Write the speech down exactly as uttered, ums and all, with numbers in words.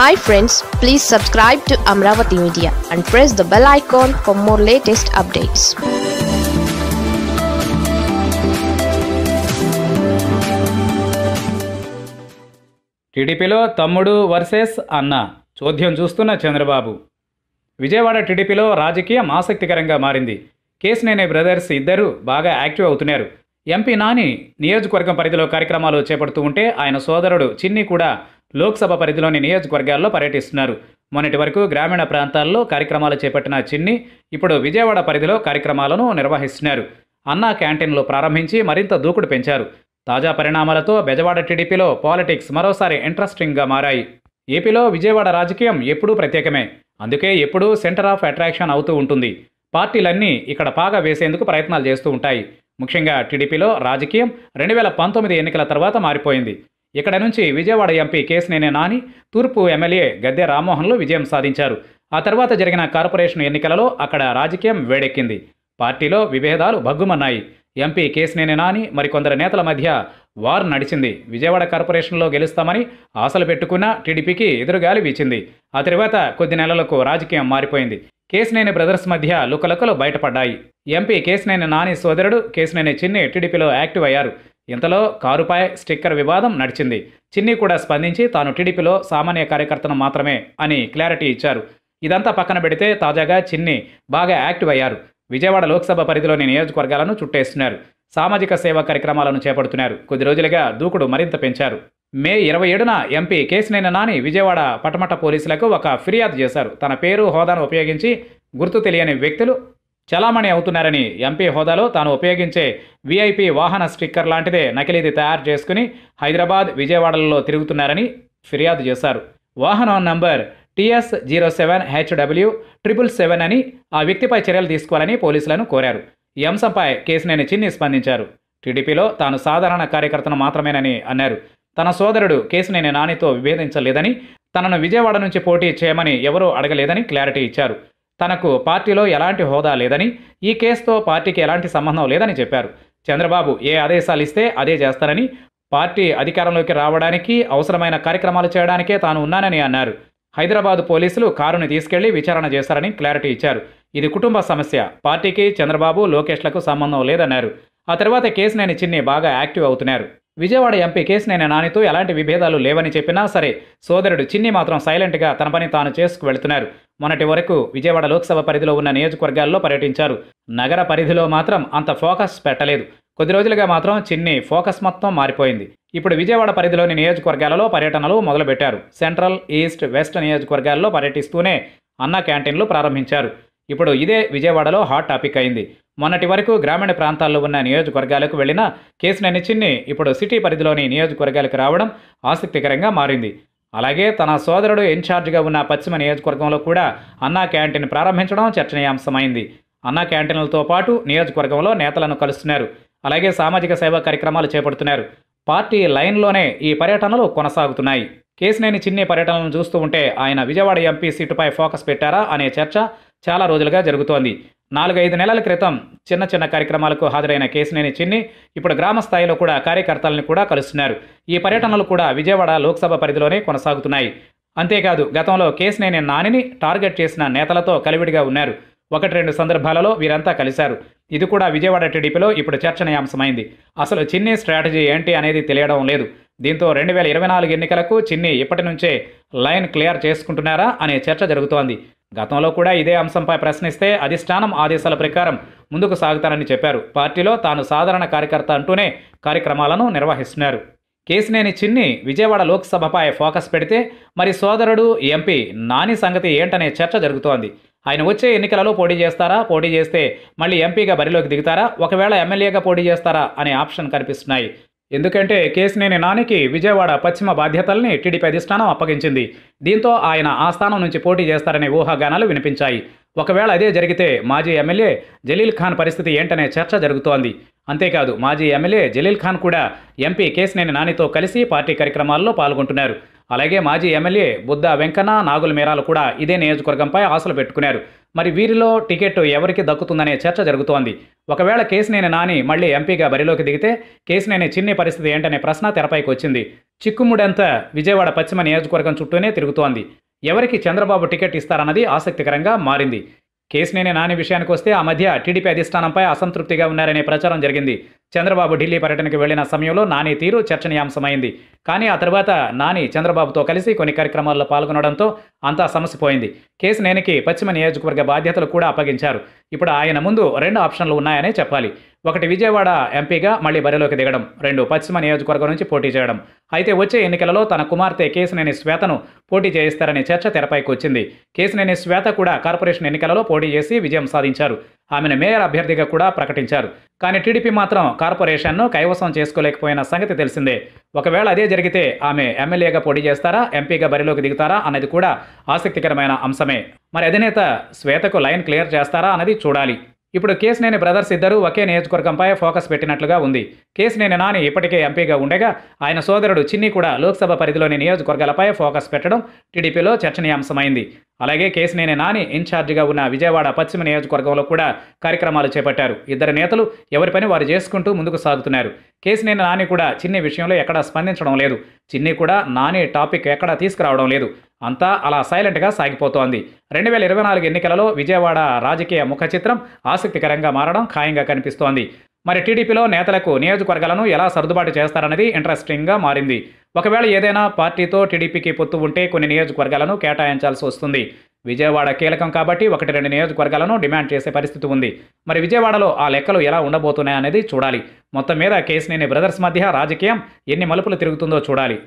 Hi friends, please subscribe to Amravati Media and press the bell icon for more latest updates. టీడీపీలో తమ్ముడు versus అన్న చోద్యం చూస్తున్న చంద్రబాబు. విజయవాడ టీడీపీలో రాజకీయం ఆసక్తికరంగా మారింది. కేసినేని బ్రదర్స్ ఇద్దరు బాగా యాక్టివ్ అవుతున్నారు. ఎంపీ నాని నియోజకవర్గం పరిధిలో కార్యక్రమాలు చేపడుతూ ఉంటే ఆయన సోదరుడు చిన్ని కూడా లోక్సభ పరిధిలోని నియోజకవర్గాల్లో పర్యటిస్తున్నారు. మొన్నటి వరకు గ్రామీణ ప్రాంతాల్లో కార్యక్రమాలు చేపట్టిన చిన్ని ఇప్పుడు విజయవాడ పరిధిలో కార్యక్రమాలను నిర్వహిస్తున్నారు. అన్నా క్యాంటీన్లు ప్రారంభించి మరింత దూకుడు పెంచారు. తాజా పరిణామాలతో బెజవాడ టీడీపీలో పాలిటిక్స్ మరోసారి ఇంట్రెస్టింగ్గా మారాయి. ఏపీలో విజయవాడ రాజకీయం ఎప్పుడూ ప్రత్యేకమే. అందుకే ఎప్పుడూ సెంటర్ ఆఫ్ అట్రాక్షన్ అవుతూ ఉంటుంది. పార్టీలన్నీ ఇక్కడ పాగా వేసేందుకు ప్రయత్నాలు చేస్తూ ఉంటాయి. ముఖ్యంగా టీడీపీలో రాజకీయం రెండు వేల పంతొమ్మిది ఎన్నికల తర్వాత మారిపోయింది. ఇక్కడ నుంచి విజయవాడ ఎంపీ కేసినేని నాని, తూర్పు ఎమ్మెల్యే గద్దె రామ్మోహన్లు విజయం సాధించారు. ఆ తర్వాత జరిగిన కార్పొరేషన్ ఎన్నికలలో అక్కడ రాజకీయం వేడెక్కింది. పార్టీలో విభేదాలు భగ్గుమన్నాయి. ఎంపీ కేసినేని నాని మరికొందరు నేతల మధ్య వార్ నడిచింది. విజయవాడ కార్పొరేషన్లో గెలుస్తామని ఆశలు పెట్టుకున్న టీడీపీకి ఎదురుగాలి వీచింది. ఆ తర్వాత కొద్ది నెలలకు రాజకీయం మారిపోయింది. కేసినేని బ్రదర్స్ మధ్య లుకలుకలు బయటపడ్డాయి. ఎంపీ కేసినేని నాని సోదరుడు కేసినేని చిన్ని టీడీపీలో యాక్టివ్ అయ్యారు. ఇంతలో కారుపై స్టిక్కర్ వివాదం నడిచింది. చిన్ని కూడా స్పందించి తాను టీడీపీలో సామాన్య కార్యకర్తను మాత్రమే అని క్లారిటీ ఇచ్చారు. ఇదంతా పక్కన పెడితే తాజాగా చిన్ని బాగా యాక్టివ్ అయ్యారు. విజయవాడ లోక్సభ పరిధిలోని నియోజకవర్గాలను చుట్టేస్తున్నారు. సామాజిక సేవా కార్యక్రమాలను చేపడుతున్నారు. కొద్ది రోజులుగా దూకుడు మరింత పెంచారు. మే ఇరవై ఏడున ఎంపీ కేసినేని నాని విజయవాడ పటమట పోలీసులకు ఒక ఫిర్యాదు చేశారు. తన పేరు హోదాను ఉపయోగించి గుర్తు తెలియని వ్యక్తులు చలామణి అవుతున్నారని, ఎంపీ హోదాలో తాను ఉపయోగించే వీఐపీ వాహన స్టిక్కర్ లాంటిదే నకిలీది తయారు చేసుకుని హైదరాబాద్, విజయవాడలలో తిరుగుతున్నారని ఫిర్యాదు చేశారు. వాహనం number TS zero seven HW triple seven అని ఆ వ్యక్తిపై చర్యలు తీసుకోవాలని పోలీసులను కోరారు. ఈ అంశంపై కేసినేని చిన్ని స్పందించారు. టీడీపీలో తాను సాధారణ కార్యకర్తను మాత్రమేనని అన్నారు. తన సోదరుడు కేసినేని నానితో విభేదించలేదని, తనను విజయవాడ నుంచి పోటీ చేయమని ఎవరూ అడగలేదని క్లారిటీ ఇచ్చారు. తనకు పార్టీలో ఎలాంటి హోదా లేదని, ఈ కేసుతో పార్టీకి ఎలాంటి సంబంధం లేదని చెప్పారు. చంద్రబాబు ఏ ఆదేశాలు ఇస్తే అదే చేస్తానని, పార్టీ అధికారంలోకి రావడానికి అవసరమైన కార్యక్రమాలు చేయడానికే తాను ఉన్నానని అన్నారు. హైదరాబాద్ పోలీసులు కారుని తీసుకెళ్లి విచారణ చేశారని క్లారిటీ ఇచ్చారు. ఇది కుటుంబ సమస్య, పార్టీకి చంద్రబాబు, లోకేష్లకు సంబంధం లేదన్నారు. ఆ తర్వాత కేసినేని చిన్ని బాగా యాక్టివ్ అవుతున్నారు. విజయవాడ ఎంపీ కేసినేని నానితో ఎలాంటి విభేదాలు లేవని చెప్పినా సరే సోదరుడు చిన్ని మాత్రం సైలెంట్గా తన పని తాను చేసుకు వెళుతున్నారు. మొన్నటి వరకు విజయవాడ లోక్సభ పరిధిలో ఉన్న నియోజకవర్గాల్లో పర్యటించారు. నగర పరిధిలో మాత్రం అంత ఫోకస్ పెట్టలేదు. కొద్ది రోజులుగా మాత్రం చిన్ని ఫోకస్ మొత్తం మారిపోయింది. ఇప్పుడు విజయవాడ పరిధిలోని నియోజకవర్గాలలో పర్యటనలు మొదలుపెట్టారు. సెంట్రల్, ఈస్ట్, వెస్ట్ నియోజకవర్గాల్లో పర్యటిస్తూనే అన్న క్యాంటీన్లు ప్రారంభించారు. ఇప్పుడు ఇదే విజయవాడలో హాట్ టాపిక్ అయింది. మొన్నటి వరకు గ్రామీణ ప్రాంతాల్లో ఉన్న నియోజకవర్గాలకు వెళ్లిన కేసినేని చిన్ని ఇప్పుడు సిటీ పరిధిలోని నియోజకవర్గాలకు రావడం ఆసక్తికరంగా మారింది. అలాగే తన సోదరుడు ఇన్ఛార్జ్గా ఉన్న పశ్చిమ నియోజకవర్గంలో కూడా అన్నా క్యాంటీన్ ప్రారంభించడం చర్చనీయాంశమైంది. అన్నా క్యాంటీన్లతో పాటు నియోజకవర్గంలో నేతలను కలుస్తున్నారు. అలాగే సామాజిక సేవా కార్యక్రమాలు చేపడుతున్నారు. పార్టీ లైన్లోనే ఈ పర్యటనలు కొనసాగుతున్నాయి. కేసినేని చిన్ని పర్యటనలను చూస్తూ ఉంటే ఆయన విజయవాడ ఎంపీ సీటుపై ఫోకస్ పెట్టారా అనే చర్చ చాలా రోజులుగా జరుగుతోంది. నాలుగైదు నెలల క్రితం చిన్న చిన్న కార్యక్రమాలకు హాజరైన కేసినేని చిన్ని ఇప్పుడు గ్రామ స్థాయిలో కూడా కార్యకర్తలను కూడా కలుస్తున్నారు. ఈ పర్యటనలు కూడా విజయవాడ లోక్సభ పరిధిలోనే కొనసాగుతున్నాయి. అంతేకాదు, గతంలో కేసినేని నానిని టార్గెట్ చేసిన నేతలతో కలివిడిగా ఉన్నారు. ఒకటి రెండు సందర్భాలలో వీరంతా కలిశారు. ఇది కూడా విజయవాడ టీడీపీలో ఇప్పుడు చర్చనీయాంశమైంది. అసలు చిన్ని స్ట్రాటజీ ఏంటి అనేది తెలియడం లేదు. దీంతో రెండు వేల ఇరవై నాలుగు ఎన్నికలకు చిన్ని ఇప్పటి నుంచే లైన్ క్లియర్ చేసుకుంటున్నారా అనే చర్చ జరుగుతోంది. గతంలో కూడా ఇదే అంశంపై ప్రశ్నిస్తే అధిష్టానం ఆదేశాల ప్రకారం ముందుకు సాగుతానని చెప్పారు. పార్టీలో తాను సాధారణ కార్యకర్త అంటూనే కార్యక్రమాలను నిర్వహిస్తున్నారు. కేసినేని చిన్ని విజయవాడ లోక్సభపై ఫోకస్ పెడితే మరి సోదరుడు ఎంపీ నాని సంగతి ఏంటనే చర్చ జరుగుతోంది. ఆయన వచ్చే ఎన్నికలలో పోటీ చేస్తారా, పోటీ చేస్తే మళ్ళీ ఎంపీగా బరిలోకి దిగుతారా, ఒకవేళ ఎమ్మెల్యేగా పోటీ చేస్తారా అనే ఆప్షన్ కనిపిస్తున్నాయి. ఎందుకంటే కేసినేని నానికి విజయవాడ పశ్చిమ బాధ్యతల్ని టీడీపీ అధిష్టానం అప్పగించింది. దీంతో ఆయన ఆ స్థానం నుంచి పోటీ చేస్తారనే ఊహాగానాలు వినిపించాయి. ఒకవేళ అదే జరిగితే మాజీ ఎమ్మెల్యే జలీల్ ఖాన్ పరిస్థితి ఏంటనే చర్చ జరుగుతోంది. అంతేకాదు, మాజీ ఎమ్మెల్యే జలీల్ ఖాన్ కూడా ఎంపీ కేసినేని నానితో కలిసి పార్టీ కార్యక్రమాల్లో పాల్గొంటున్నారు. అలాగే మాజీ ఎమ్మెల్యే బుద్ధ వెంకన్న, నాగుల మేరాలు కూడా ఇదే నియోజకవర్గంపై ఆశలు పెట్టుకున్నారు. మరి వీరిలో టికెట్ ఎవరికి దక్కుతుందనే చర్చ జరుగుతోంది. ఒకవేళ కేసినేని నాని మళ్లీ ఎంపీగా బరిలోకి దిగితే కేసినేని చిన్ని పరిస్థితి ఏంటనే ప్రశ్న తెరపైకి వచ్చింది. చిక్కుముడంతా విజయవాడ పశ్చిమ నియోజకవర్గం చుట్టూనే తిరుగుతోంది. ఎవరికి చంద్రబాబు టికెట్ ఇస్తారన్నది ఆసక్తికరంగా మారింది. కేసినేని నాని విషయానికి వస్తే ఆ మధ్య టీడీపీ అధిష్టానంపై అసంతృప్తిగా ఉన్నారనే ప్రచారం జరిగింది. చంద్రబాబు ఢిల్లీ పర్యటనకు వెళ్లిన సమయంలో నాని తీరు చర్చనీయాంశమైంది. కానీ ఆ తర్వాత నాని చంద్రబాబుతో కలిసి కొన్ని కార్యక్రమాల్లో పాల్గొనడంతో అంతా సమసిపోయింది. కేసినేనికి పశ్చిమ నియోజకవర్గ బాధ్యతలు కూడా అప్పగించారు. ఇప్పుడు ఆయన ముందు రెండు ఆప్షన్లు ఉన్నాయనే చెప్పాలి. ఒకటి విజయవాడ ఎంపీగా మళ్లీ బరిలోకి దిగడం, రెండు పశ్చిమ నియోజకవర్గం నుంచి పోటీ చేయడం. అయితే వచ్చే ఎన్నికలలో తన కుమార్తె కేసినేని శ్వేతను పోటీ చేయిస్తారనే చర్చ తెరపైకి వచ్చింది. కేసినేని శ్వేత కూడా కార్పొరేషన్ ఎన్నికలలో పోటీ చేసి విజయం సాధించారు. ఆమెను మేయర్ అభ్యర్థిగా కూడా ప్రకటించారు. కానీ టీడీపీ మాత్రం కార్పొరేషన్ను కైవసం చేసుకోలేకపోయిన సంగతి తెలిసిందే. ఒకవేళ అదే జరిగితే ఆమె ఎమ్మెల్యేగా పోటీ చేస్తారా, ఎంపీగా బరిలోకి దిగుతారా అన్నది కూడా ఆసక్తికరమైన అంశమే. మరి అధినేత శ్వేతకు లైన్ క్లియర్ చేస్తారా అన్నది చూడాలి. ఇప్పుడు కేసినేని బ్రదర్స్ ఇద్దరూ ఒకే నియోజకవర్గంపై ఫోకస్ పెట్టినట్లుగా ఉంది. కేసినేని నాని ఇప్పటికే ఎంపీగా ఉండగా ఆయన సోదరుడు చిన్ని కూడా లోక్సభ పరిధిలోని నియోజకవర్గాలపై ఫోకస్ పెట్టడం టీడీపీలో చర్చనీయాంశమైంది. అలాగే కేసినేని నాని ఇన్ఛార్జిగా ఉన్న విజయవాడ పశ్చిమ నియోజకవర్గంలో కూడా కార్యక్రమాలు చేపట్టారు. ఇద్దరు నేతలు ఎవరి పని వారు చేసుకుంటూ ముందుకు సాగుతున్నారు. కేసినేని నాని కూడా చిన్ని విషయంలో ఎక్కడా స్పందించడం లేదు. చిన్ని కూడా నాని టాపిక్ ఎక్కడా తీసుకురావడం లేదు. అంతా అలా సైలెంట్గా సాగిపోతోంది. రెండు వేల ఇరవై నాలుగు ఎన్నికలలో విజయవాడ రాజకీయ ముఖ చిత్రం ఆసక్తికరంగా మారడం ఖాయంగా కనిపిస్తోంది. మరి టీడీపీలో నేతలకు నియోజకవర్గాలను ఎలా సర్దుబాటు చేస్తారన్నది ఇంట్రెస్టింగ్గా మారింది. ఒకవేళ ఏదైనా పార్టీతో టీడీపీకి పొత్తు ఉంటే కొన్ని నియోజకవర్గాలను కేటాయించాల్సి వస్తుంది. విజయవాడ కీలకం కాబట్టి ఒకటి రెండు నియోజకవర్గాలను డిమాండ్ చేసే పరిస్థితి ఉంది. మరి విజయవాడలో ఆ లెక్కలు ఎలా ఉండబోతున్నాయనేది చూడాలి. మొత్తం మీద కేసినేని బ్రదర్స్ మధ్య రాజకీయం ఎన్ని మలుపులు తిరుగుతుందో చూడాలి.